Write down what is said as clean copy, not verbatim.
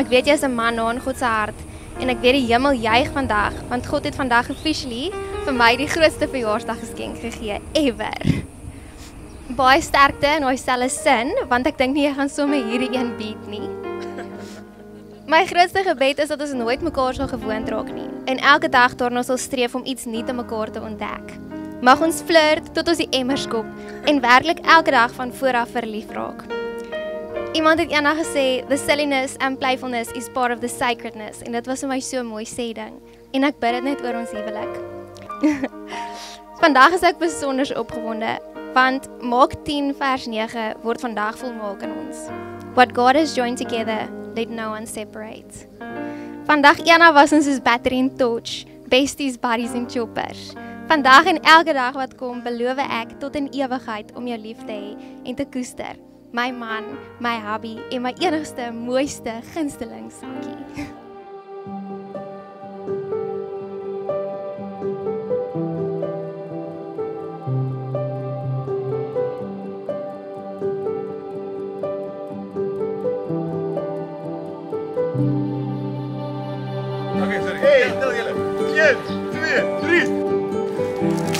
Ek weet jy is 'n man na in God se hart en ek weet die hemel juig vandag want God het vandag officially vir my die grootste verjaarsdaggeskenk gegee ever. Baie sterkte in daai selfe sin want ek dink nie jy gaan sommer hierdie een beat nie. My grootste gebed is dat ons nooit mekaar sal gewoond raak nie en elke dag daarna sal streef om iets nuuts aan mekaar te ontdek. Mag ons flirt tot ons die emmers skop en werklik elke dag van vooraf verlief raak. Iemand het eendag gesê, the silliness and playfulness is part of the sacredness. En dit was vir my so 'n mooi sê ding. En ek bid dit net oor ons huwelik. Vandag is ek besonder opgewonde, want Mark 10 vers 9 word vandag volmaak in ons. What God has joined together, let no one separate. Vandag eendag was ons soos battery en torch, besties, buddies en choppers. Vandag en elke dag wat kom, beloof ek tot in ewigheid om jou lief te hê en te koester. My man, my hobby en my enigste, mooiste, gunsteling sakkie. Okay, sorry. Hey, tel julle. 1, 2, 3.